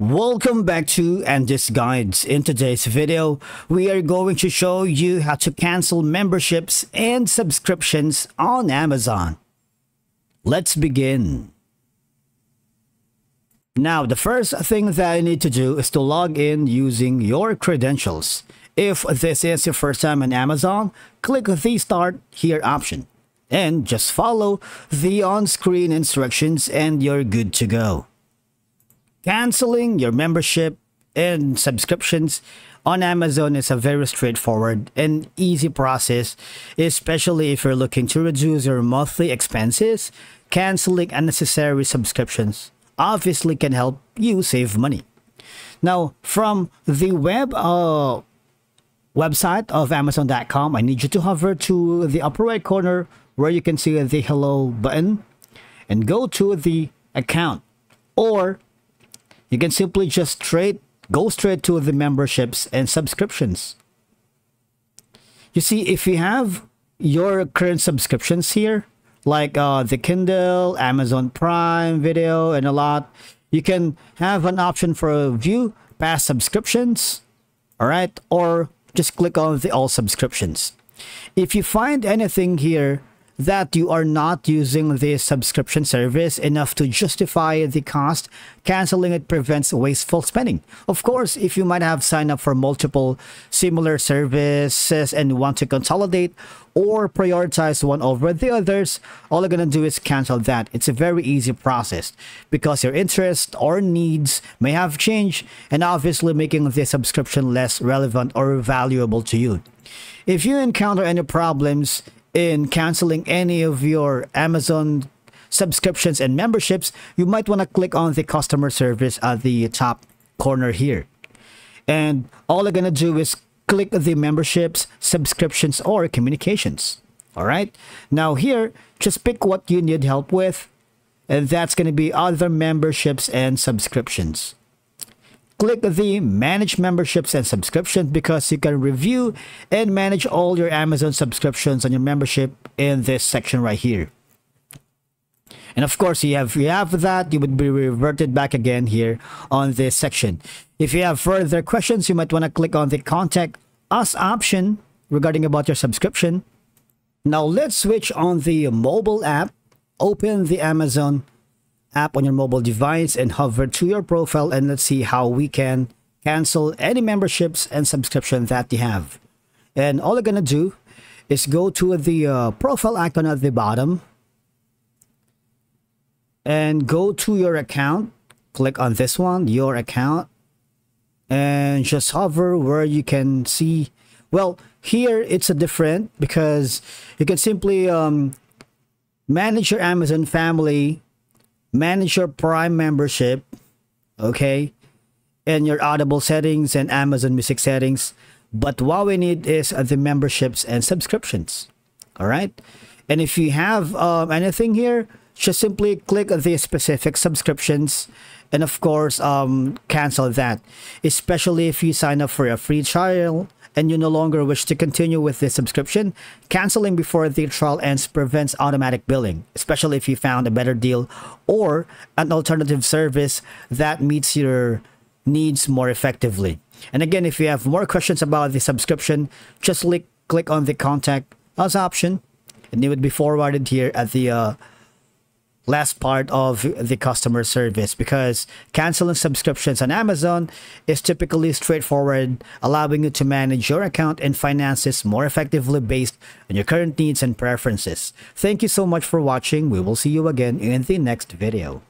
Welcome back to Andy's Guides. In today's video, we are going to show you how to cancel memberships and subscriptions on Amazon. Let's begin. Now, the first thing that you need to do is to log in using your credentials. If this is your first time on Amazon, click the Start Here option and just follow the on-screen instructions and you're good to go. Canceling your membership and subscriptions on Amazon is a very straightforward and easy process, especially if you're looking to reduce your monthly expenses. Canceling unnecessary subscriptions obviously can help you save money. Now, from the website of Amazon.com, I need you to hover to the upper right corner where you can see the Hello button and go to the account, or you can simply just go straight to the memberships and subscriptions. You see, if you have your current subscriptions here, like the Kindle, Amazon Prime Video, and a lot, you can have an option for view past subscriptions, all right, or just click on the all subscriptions. If you find anything here that you are not using the subscription service enough to justify the cost, canceling it prevents wasteful spending. Of course, if you might have signed up for multiple similar services and want to consolidate or prioritize one over the others, all you're gonna do is cancel that. It's a very easy process because your interests or needs may have changed, and obviously making the subscription less relevant or valuable to you. If you encounter any problems in canceling any of your Amazon subscriptions and memberships, you might want to click on the customer service at the top corner here, and all you're gonna do is click the memberships, subscriptions, or communications. All right, now here, just pick what you need help with, and that's going to be other memberships and subscriptions. Click the Manage Memberships and Subscriptions because you can review and manage all your Amazon subscriptions and your membership in this section right here. And of course, if you have that, you would be reverted back again here on this section. If you have further questions, you might want to click on the Contact Us option regarding about your subscription. Now let's switch on the mobile app. Open the Amazon app on your mobile device and hover to your profile, and let's see how we can cancel any memberships and subscription that you have. And all you're gonna do is go to the profile icon at the bottom and go to your account. Click on this one, your account, and just hover where you can see. Well, here it's a different because you can simply manage your Amazon Family, manage your Prime membership, okay, and your Audible settings and Amazon Music settings. But what we need is the memberships and subscriptions. All right, and if you have anything here, just simply click the specific subscriptions and of course cancel that, especially if you sign up for a free trial and you no longer wish to continue with the subscription. Canceling before the trial ends prevents automatic billing, especially if you found a better deal or an alternative service that meets your needs more effectively. And again, if you have more questions about the subscription, just click on the Contact Us option and it would be forwarded here at the last part of the customer service, because canceling subscriptions on Amazon is typically straightforward, allowing you to manage your account and finances more effectively based on your current needs and preferences. Thank you so much for watching. We will see you again in the next video.